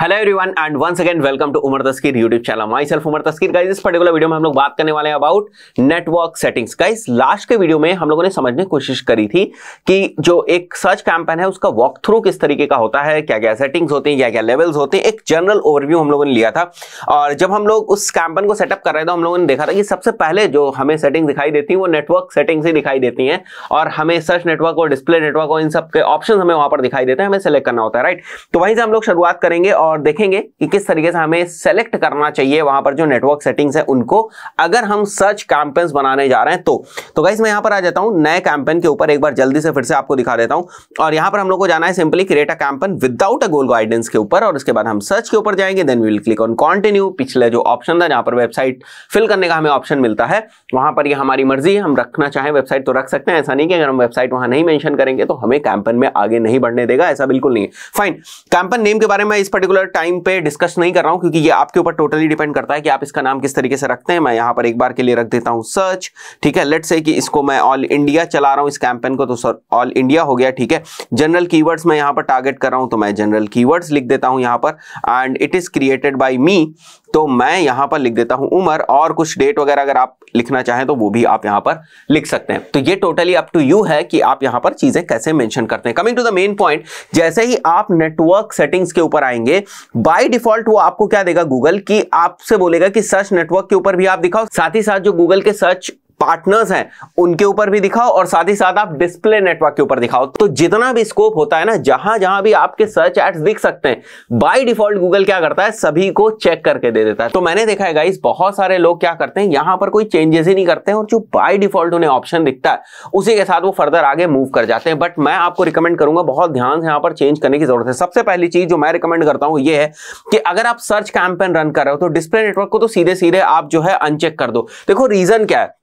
Hello everyone and once again welcome to Umar Taskeer YouTube channel. Myself Umar Taskeer. Guys इस particular video में हम लोग बात करने वाले हैं about network settings. Guys last के वीडियो में हम लोगों ने समझने की कोशिश करी थी कि जो एक सर्च कैंपेन है उसका वॉक थ्रू किस तरीके का होता है, क्या क्या सेटिंग्स होती हैं, क्या क्या लेवल्स होते हैं, एक जनरल ओवरव्यू हम लोगों ने लिया था। और जब हम लोग उस कैंपेन को सेटअप कर रहे थे हम लोगों ने देखा था कि सबसे पहले जो हमें सेटिंग दिखाई देती है वो नेटवर्क सेटिंग्स ही दिखाई देती हैं और हमें सर्च नेटवर्क और डिस्प्ले नेटवर्क और इन सब के ऑप्शन हमें वहां पर दिखाई देते हैं, हमें सेलेक्ट करना होता है, राइट। तो वहीं से हम लोग शुरुआत करेंगे और देखेंगे कि किस तरीके से हमें सेलेक्ट करना चाहिए वहां पर जो नेटवर्क सेटिंग्स है उनको, अगर हम सर्च कैंपेन्स बनाने जा रहे हैं तो गाइस मैं यहां पर आ जाता हूं नए कैंपेन के ऊपर, एक बार जल्दी से फिर से आपको दिखा देता हूं। और यहां पर हम लोग को जाना है simply create a campaign without a goal guidance के ऊपर और उसके बाद हम सर्च के ऊपर जाएंगे, then we will click on continue. पिछले जो ऑप्शन था जहां पर वेबसाइट फिल करने का हमें ऑप्शन मिलता है वहां पर, ये हमारी मर्जी है, हम रखना चाहें वेबसाइट तो रख सकते हैं। ऐसा नहीं कि अगर हम वेबसाइट वहां नहीं मेंशन करेंगे तो हमें कैंपेन में आगे नहीं बढ़ने देगा, ऐसा बिल्कुल नहीं है। फाइन, कैंपेन नेम के बारे में इस पर्टिकुलर टाइम पे डिस्कस नहीं कर रहा हूं क्योंकि ये आपके ऊपर टोटली डिपेंड करता है कि आप इसका नाम किस तरीके से रखते हैं। मैं यहां पर एक बार के लिए रख देता हूं सर्च, ठीक है। लेट्स से कि इसको मैं ऑल इंडिया चला रहा हूं इस कैंपेन को, तो सर ऑल इंडिया हो गया, ठीक है। जनरल कीवर्ड्स मैं यहां पर टारगेट कर रहा हूं तो मैं जनरल कीवर्ड्स लिख देता हूं यहां पर, and it is created by me तो मैं यहां पर लिख देता हूं उमर, और कुछ डेट वगैरह अगर आप लिखना चाहें तो वो भी आप यहां पर लिख सकते हैं। तो ये टोटली अप टू यू है कि आप यहां पर चीजें कैसे मेंशन करते हैं। Coming to the main point, जैसे ही आप नेटवर्क सेटिंग्स के ऊपर आएंगे बाय डिफॉल्ट वो आपको क्या देगा गूगल, कि आपसे बोलेगा कि सर्च नेटवर्क के ऊपर भी आप दिखाओ, साथ ही साथ जो गूगल के सर्च पार्टनर्स हैं उनके ऊपर भी दिखाओ और साथ ही साथ आप डिस्प्ले नेटवर्क के ऊपर दिखाओ। तो जितना भी स्कोप होता है ना, जहां जहां भी आपके सर्च एड्स दिख सकते हैं, बाय डिफॉल्ट गूगल क्या करता है सभी को चेक करके दे देता है। तो मैंने देखा है गाइस बहुत सारे लोग क्या करते हैं यहां पर कोई चेंजेस ही नहीं करते हैं और जो बाय डिफॉल्ट उन्हें ऑप्शन दिखता है उसी के साथ वो फर्दर आगे मूव कर जाते हैं। बट मैं आपको रिकमेंड करूंगा बहुत ध्यान से यहां पर चेंज करने की जरूरत है। सबसे पहली चीज जो मैं रिकमेंड करता हूं ये है कि अगर आप सर्च कैंपेन रन कर रहे हो तो डिस्प्ले नेटवर्क को तो सीधे सीधे आप जो है अनचेक कर दो। देखो रीजन क्या है,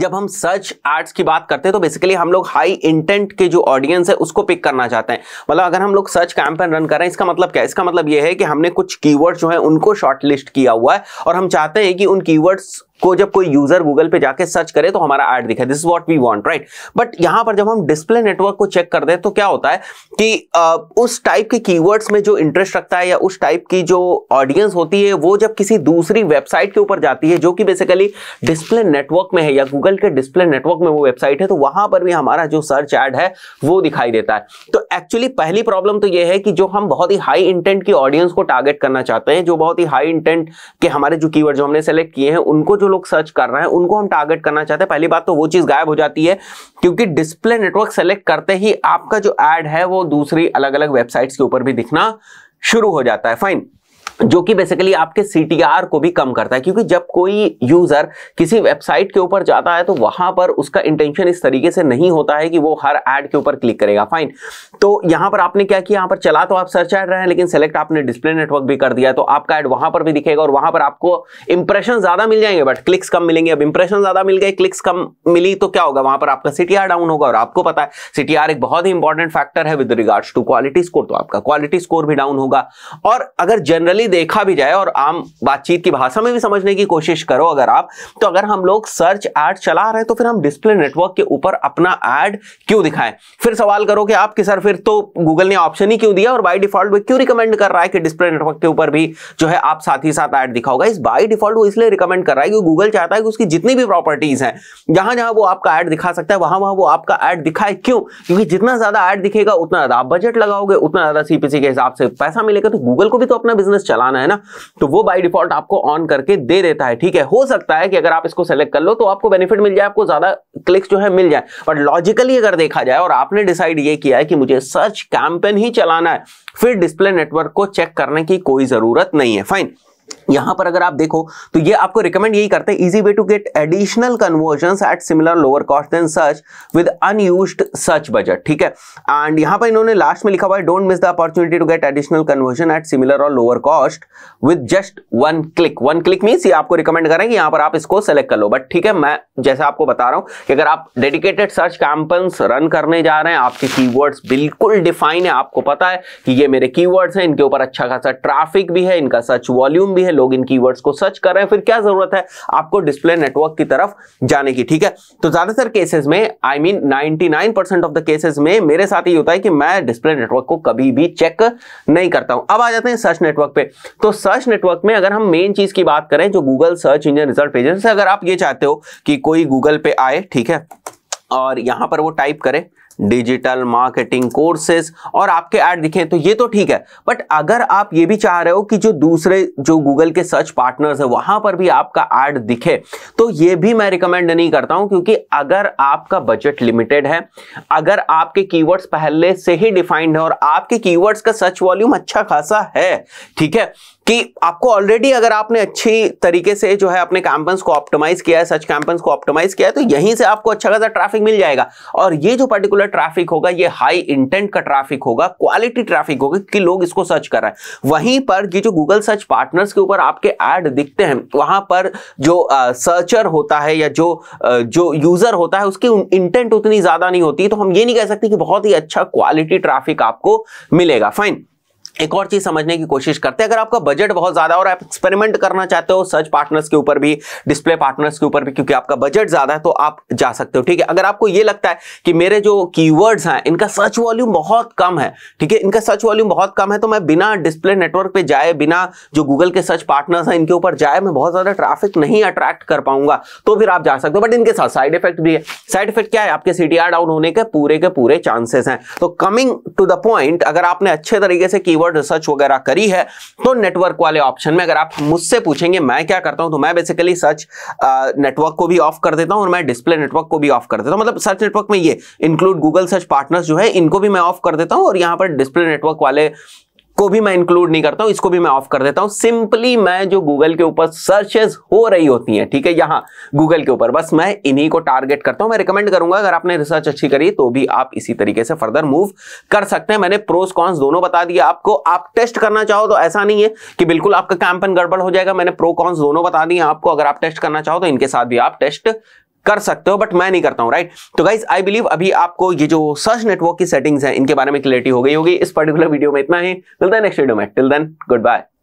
जब हम सर्च एड्स की बात करते हैं तो बेसिकली हम लोग हाई इंटेंट के जो ऑडियंस है उसको पिक करना चाहते हैं। मतलब अगर हम लोग सर्च कैंपेन रन कर रहे हैं इसका मतलब क्या है, इसका मतलब ये है कि हमने कुछ कीवर्ड्स जो है उनको शॉर्टलिस्ट किया हुआ है और हम चाहते हैं कि उन कीवर्ड्स को जब कोई यूजर गूगल पे जाके सर्च करे तो हमारा ऐड दिखे, this is what we want, right. But यहां पर जब हम डिस्प्ले नेटवर्क को चेक कर दे तो क्या होता है कि उस टाइप के कीवर्ड्स में जो इंटरेस्ट रखता है या उस टाइप की जो ऑडियंस होती है वो जब किसी दूसरी वेबसाइट के ऊपर जाती है जो कि बेसिकली डिस्प्ले नेटवर्क में है या गूगल के डिस्प्ले नेटवर्क में वो वेबसाइट है तो वहां पर भी हमारा जो सर्च ऐड है वो दिखाई देता है। तो एक्चुअली पहली प्रॉब्लम तो ये है कि जो हम बहुत ही हाई इंटेंट की ऑडियंस को टारगेट करना चाहते हैं, जो बहुत ही हाई इंटेंट के हमारे जो कीवर्ड जो हमने सेलेक्ट किए हैं उनको जो लोग सर्च कर रहे हैं उनको हम टारगेट करना चाहते हैं, पहली बात तो वो चीज गायब हो जाती है क्योंकि डिस्प्ले नेटवर्क सेलेक्ट करते ही आपका जो ऐड है वो दूसरी अलग अलग वेबसाइट्स के ऊपर भी दिखना शुरू हो जाता है। फाइन, जो कि बेसिकली आपके CTR को भी कम करता है क्योंकि जब कोई यूजर किसी वेबसाइट के ऊपर जाता है तो वहां पर उसका इंटेंशन इस तरीके से नहीं होता है कि वो हर ऐड के ऊपर क्लिक करेगा। फाइन, तो यहां पर आपने क्या किया, यहां पर चला तो आप सर्च ऐड रहे हैं लेकिन सेलेक्ट आपने डिस्प्ले नेटवर्क भी कर दिया तो आपका ऐड वहां पर भी दिखेगा और वहां पर आपको इंप्रेशन ज्यादा मिल जाएंगे बट क्लिक्स कम मिलेंगे। अब इंप्रेशन ज्यादा मिल गए, क्लिक्स कम मिली तो क्या होगा, वहां पर आपका CTR डाउन होगा और आपको पता है CTR एक बहुत ही इंपॉर्टेंट फैक्टर है with regards to quality score, तो आपका क्वालिटी स्कोर भी डाउन होगा। और अगर जनरली देखा भी जाए और आम बातचीत की भाषा में भी समझने की कोशिश करो अगर आप, तो अगर हम लोग सर्च ऐड चला रहे हैं तो फिर हम डिस्प्ले नेटवर्क के ऊपर अपना ऐड क्यों दिखाएं। फिर सवाल करो कि आप कि सर फिर तो गूगल ने ऑप्शन ही क्यों दिया और बाय डिफॉल्ट वो क्यों रिकमेंड कर रहा है कि डिस्प्ले नेटवर्क के ऊपर भी जो है आप साथ ही साथ ऐड दिखाओगे। इस बाय डिफॉल्ट वो इसलिए रिकमेंड कर रहा है क्योंकि गूगल चाहता है कि उसकी जितनी भी प्रॉपर्टीज हैं जहां जहां वो आपका ऐड दिखा सकता है वहां वहां वो आपका ऐड दिखाए। क्यों? क्योंकि जितना ज्यादा ऐड दिखेगा उतना ज्यादा आप बजट लगाओगे, उतना ज्यादा CPC के हिसाब से पैसा मिलेगा, तो गूगल को भी तो अपना बिजनेस चलाना है ना, तो वो बाय डिफॉल्ट आपको ऑन करके दे देता है, ठीक है। हो सकता है कि अगर आप इसको सेलेक्ट कर लो तो आपको बेनिफिट मिल जाए, आपको ज्यादा क्लिक्स जो है मिल जाए, बट लॉजिकली अगर देखा जाए और आपने डिसाइड ये किया है कि मुझे सर्च कैंपेन ही चलाना है फिर डिस्प्ले नेटवर्क को चेक करने की कोई जरूरत नहीं है। फाइन, यहां पर अगर आप देखो तो ये आपको रिकमेंड यही करते हैं, easy way to get additional conversion at similar lower cost then search with unused search budget, ठीक है। एंड यहां पर इन्होंने लास्ट में लिखा हुआ है don't miss the opportunity to get additional conversion at similar और lower cost with just one click. One click means ये आपको रिकमेंड करें कि यहां पर आप इसको सेलेक्ट कर लो, बट ठीक है मैं जैसे आपको बता रहा हूं कि अगर आप डेडिकेटेड सर्च कैंपेन्स रन करने जा रहे हैं, आपके कीवर्ड्स बिल्कुल डिफाइन है, आपको पता है कि ये मेरे कीवर्ड्स हैं, इनके ऊपर अच्छा खासा ट्रैफिक भी है, इनका सर्च वॉल्यूम भी है, लोग इन कीवर्ड्स को सर्च कर रहे हैं, फिर क्या जरूरत है आपको डिस्प्ले नेटवर्क की तरफ जाने की। ठीक है, तो ज्यादातर केसेस में I mean 99% of the cases में मेरे साथ ये होता है कि मैं डिस्प्ले नेटवर्क को कभी भी चेक नहीं करता हूं। अब आ जाते हैं सर्च नेटवर्क पे। तो सर्च नेटवर्क में अगर हम मेन चीज की बात करें जो Google search engine result pages से, अगर आप ये चाहते हो कि कोई गूगल पे आए, ठीक है, और यहां पर वो टाइप करे डिजिटल मार्केटिंग कोर्सेज और आपके ऐड दिखें, तो ये तो ठीक है। बट अगर आप ये भी चाह रहे हो कि जो दूसरे जो गूगल के सर्च पार्टनर्स है वहां पर भी आपका ऐड दिखे, तो ये भी मैं रिकमेंड नहीं करता हूं, क्योंकि अगर आपका बजट लिमिटेड है, अगर आपके कीवर्ड्स पहले से ही डिफाइंड है और आपके कीवर्ड्स का सर्च वॉल्यूम अच्छा खासा है, ठीक है, कि आपको ऑलरेडी अगर आपने अच्छी तरीके से जो है अपने कैंपेन्स को ऑप्टिमाइज किया है, सर्च कैंपेन्स को ऑप्टिमाइज किया है, तो यहीं से आपको अच्छा खासा ट्रैफिक मिल जाएगा। और ये जो पर्टिकुलर ट्रैफिक होगा ये हाई इंटेंट का ट्रैफिक होगा, क्वालिटी ट्रैफिक होगा कि लोग इसको सर्च कर रहे हैं। वहीं पर ये जो गूगल सर्च पार्टनर्स के ऊपर आपके ऐड दिखते हैं, वहां पर जो सर्चर होता है या जो यूजर होता है उसकी इंटेंट उतनी ज्यादा नहीं होती, तो हम ये नहीं कह सकते कि बहुत ही अच्छा क्वालिटी ट्रैफिक आपको मिलेगा। फाइन, एक और चीज समझने की कोशिश करते हैं। अगर आपका बजट बहुत ज्यादा और आप एक्सपेरिमेंट करना चाहते हो सर्च पार्टनर्स के ऊपर भी, डिस्प्ले पार्टनर्स के ऊपर भी, क्योंकि आपका बजट ज्यादा है, तो आप जा सकते हो। ठीक है, अगर आपको ये लगता है कि मेरे जो कीवर्ड्स हैं इनका सर्च वॉल्यूम बहुत कम है, ठीक है, इनका सर्च वॉल्यूम बहुत कम है, तो मैं बिना डिस्प्ले नेटवर्क पे जाए, बिना जो गूगल के सर्च पार्टनर्स हैं इनके ऊपर जाए, मैं बहुत ज्यादा ट्रैफिक नहीं अट्रैक्ट कर पाऊंगा, तो फिर आप जा सकते हो। बट इनके साथ साइड इफेक्ट भी है। साइड इफेक्ट क्या है? आपके CTR डाउन होने के पूरे चांसेस हैं। तो कमिंग टू द पॉइंट, अगर आपने अच्छे तरीके से रिसर्च वगैरह करी है, तो नेटवर्क वाले ऑप्शन में अगर आप मुझसे पूछेंगे मैं क्या करता हूं, तो मैं बेसिकली सर्च नेटवर्क को भी ऑफ कर देता हूं और मैं डिस्प्ले नेटवर्क को भी ऑफ कर देता हूं। मतलब सर्च नेटवर्क में ये इंक्लूड गूगल सर्च पार्टनर्स जो है इनको भी मैं ऑफ कर देता हूं, और यहां पर डिस्प्ले नेटवर्क वाले को भी मैं इंक्लूड नहीं करता हूं, इसको भी मैं ऑफ कर देता हूं। सिंपली मैं जो गूगल के ऊपर सर्चेस हो रही होती हैं, ठीक है, यहां गूगल के ऊपर, बस मैं इन्हीं को टारगेट करता हूं। मैं रिकमेंड करूंगा अगर आपने रिसर्च अच्छी करी तो भी आप इसी तरीके से फर्दर मूव कर सकते हैं। मैंने प्रोस कॉन्स दोनों बता दिया आपको। आप टेस्ट करना चाहो तो ऐसा नहीं है कि बिल्कुल आपका कैंपेन गड़बड़ हो जाएगा। मैंने प्रो कॉन्स दोनों बता दिए आपको। अगर आप टेस्ट करना चाहो तो इनके साथ भी आप टेस्ट कर सकते हो, बट मैं नहीं करता हूं। राइट, तो गाइज आई बिलीव अभी आपको ये जो सर्च नेटवर्क की सेटिंग्स हैं इनके बारे में क्लियरिटी हो गई होगी। इस पर्टिकुलर वीडियो में इतना ही, मिलता है नेक्स्ट वीडियो में। Till then, good bye.